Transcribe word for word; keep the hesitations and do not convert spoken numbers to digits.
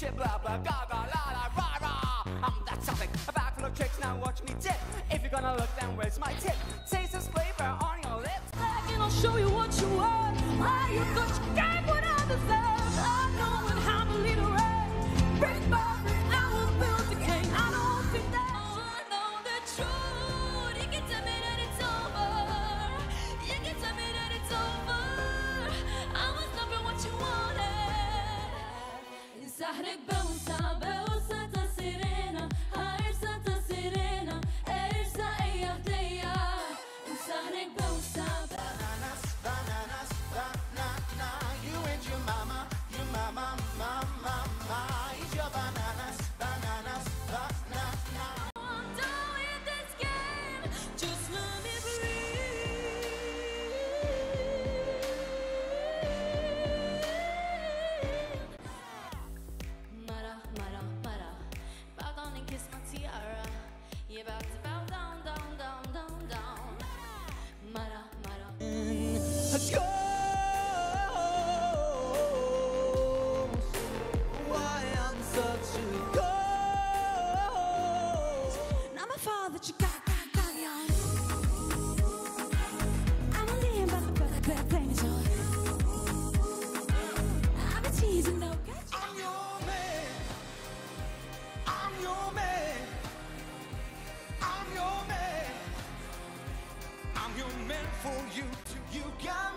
shit, blah blah, gaga, la la, rah rah. I'm that topic, a bag full of tricks, now watch me dip. If you're gonna look, then where's my tip? Taste this flavor on your lips. Back and I'll show you what you want. How you got your game, what I deserve. I know and how to lead a raid. Break my, I will build the king. I don't think that I know the truth. You can tell me that it's over. You can tell me that it's over. I was loving what you wanted. It's a hard bounce. You meant for you to, you got